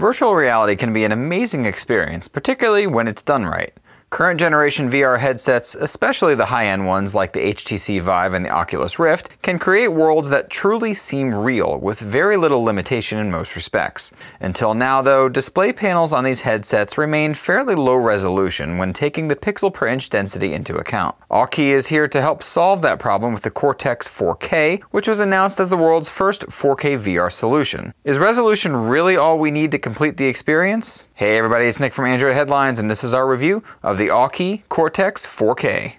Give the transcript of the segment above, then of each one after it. Virtual reality can be an amazing experience, particularly when it's done right. Current generation VR headsets, especially the high-end ones like the HTC Vive and the Oculus Rift, can create worlds that truly seem real with very little limitation in most respects. Until now though, display panels on these headsets remain fairly low resolution when taking the pixel per inch density into account. Aukey is here to help solve that problem with the Cortex 4K, which was announced as the world's first 4K VR solution. Is resolution really all we need to complete the experience? Hey everybody, it's Nick from Android Headlines and this is our review of the Aukey Cortex 4K.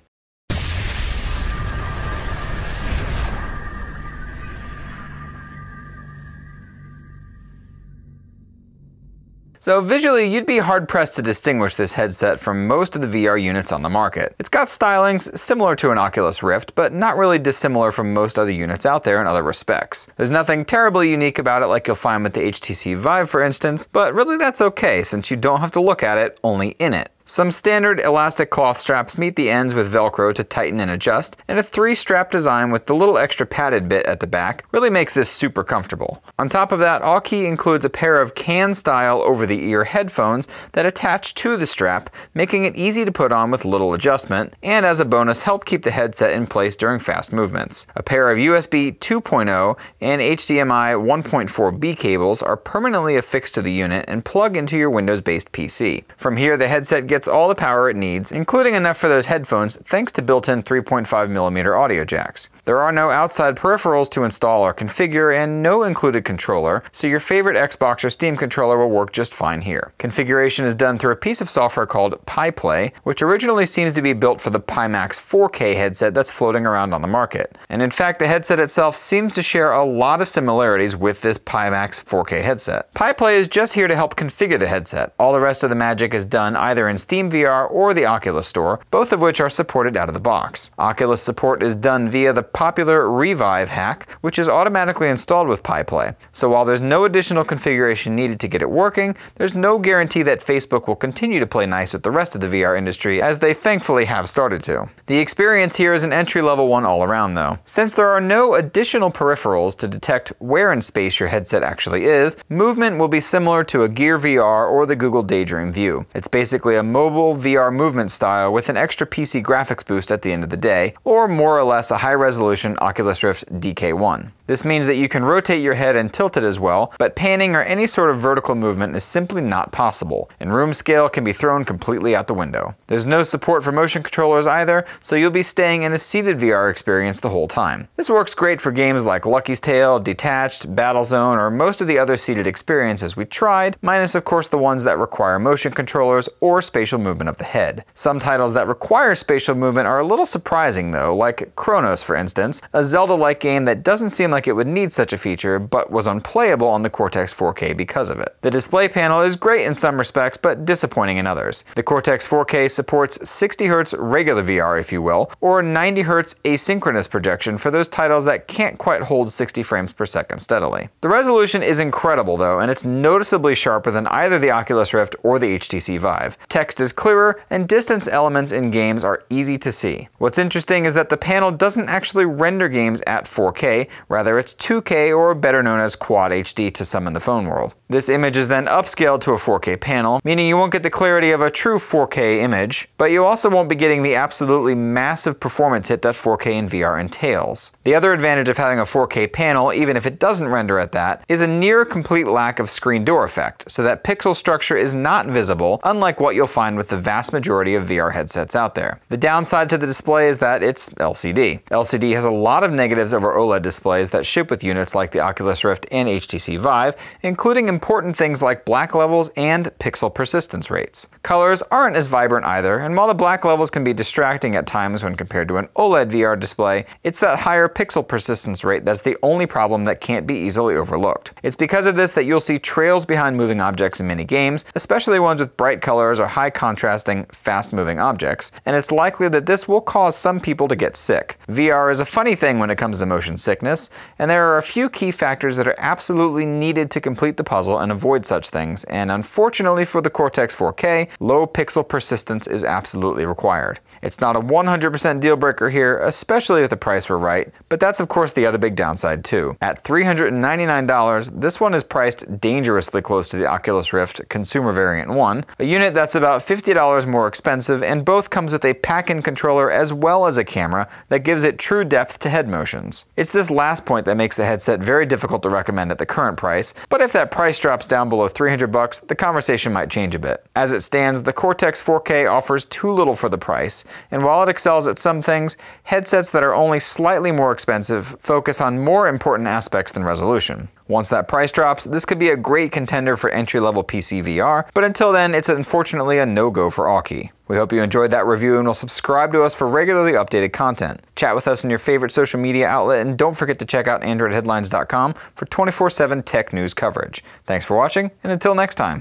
So visually, you'd be hard-pressed to distinguish this headset from most of the VR units on the market. It's got stylings similar to an Oculus Rift, but not really dissimilar from most other units out there in other respects. There's nothing terribly unique about it like you'll find with the HTC Vive, for instance, but really that's okay since you don't have to look at it, only in it. Some standard elastic cloth straps meet the ends with Velcro to tighten and adjust, and a three-strap design with the little extra padded bit at the back really makes this super comfortable. On top of that, Aukey includes a pair of can-style over-the-ear headphones that attach to the strap, making it easy to put on with little adjustment, and as a bonus help keep the headset in place during fast movements. A pair of USB 2.0 and HDMI 1.4b cables are permanently affixed to the unit and plug into your Windows-based PC. From here, the headset gets all the power it needs, including enough for those headphones thanks to built-in 3.5mm audio jacks. There are no outside peripherals to install or configure and no included controller, so your favorite Xbox or Steam controller will work just fine here. Configuration is done through a piece of software called PiPlay, which originally seems to be built for the Pimax 4K headset that's floating around on the market. And in fact, the headset itself seems to share a lot of similarities with this Pimax 4K headset. PiPlay is just here to help configure the headset. All the rest of the magic is done either in SteamVR or the Oculus Store, both of which are supported out of the box. Oculus support is done via the popular Revive hack, which is automatically installed with PiPlay. So while there's no additional configuration needed to get it working, there's no guarantee that Facebook will continue to play nice with the rest of the VR industry, as they thankfully have started to. The experience here is an entry-level one all around though. Since there are no additional peripherals to detect where in space your headset actually is, movement will be similar to a Gear VR or the Google Daydream view. It's basically a mobile VR movement style with an extra PC graphics boost at the end of the day, or more or less a high-resolution Oculus Rift DK1. This means that you can rotate your head and tilt it as well, but panning or any sort of vertical movement is simply not possible, and room scale can be thrown completely out the window. There's no support for motion controllers either, so you'll be staying in a seated VR experience the whole time. This works great for games like Lucky's Tale, Detached, Battlezone, or most of the other seated experiences we tried, minus of course the ones that require motion controllers or spatial movement of the head. Some titles that require spatial movement are a little surprising though, like Chronos for instance, a Zelda-like game that doesn't seem like it would need such a feature, but was unplayable on the Cortex 4K because of it. The display panel is great in some respects, but disappointing in others. The Cortex 4K supports 60Hz regular VR, if you will, or 90Hz asynchronous projection for those titles that can't quite hold 60 frames per second steadily. The resolution is incredible though, and it's noticeably sharper than either the Oculus Rift or the HTC Vive. Text is clearer, and distance elements in games are easy to see. What's interesting is that the panel doesn't actually render games at 4K, rather it's 2K or better known as Quad HD to some in the phone world. This image is then upscaled to a 4K panel, meaning you won't get the clarity of a true 4K image, but you also won't be getting the absolutely massive performance hit that 4K in VR entails. The other advantage of having a 4K panel, even if it doesn't render at that, is a near complete lack of screen door effect, so that pixel structure is not visible, unlike what you'll find with the vast majority of VR headsets out there. The downside to the display is that it's LCD. LCD has a lot of negatives over OLED displays that ship with units like the Oculus Rift and HTC Vive, including important things like black levels and pixel persistence rates. Colors aren't as vibrant either, and while the black levels can be distracting at times when compared to an OLED VR display, it's that higher pixel persistence rate that's the only problem that can't be easily overlooked. It's because of this that you'll see trails behind moving objects in many games, especially ones with bright colors or high contrasting, fast-moving objects, and it's likely that this will cause some people to get sick. VR is a funny thing when it comes to motion sickness, and there are a few key factors that are absolutely needed to complete the puzzle and avoid such things, and unfortunately for the Cortex 4K, low pixel persistence is absolutely required. It's not a 100% deal breaker here, especially if the price were right, but that's of course the other big downside too. At $399, this one is priced dangerously close to the Oculus Rift Consumer Variant 1, a unit that's about $50 more expensive, and both comes with a pack-in controller as well as a camera that gives it true depth to head motions. It's this last point that makes the headset very difficult to recommend at the current price, but if that price drops down below $300, the conversation might change a bit. As it stands, the Cortex 4K offers too little for the price, and while it excels at some things, headsets that are only slightly more expensive focus on more important aspects than resolution. Once that price drops, this could be a great contender for entry-level PC VR, but until then, it's unfortunately a no-go for Aukey. We hope you enjoyed that review and will subscribe to us for regularly updated content. Chat with us on your favorite social media outlet, and don't forget to check out AndroidHeadlines.com for 24/7 tech news coverage. Thanks for watching, and until next time.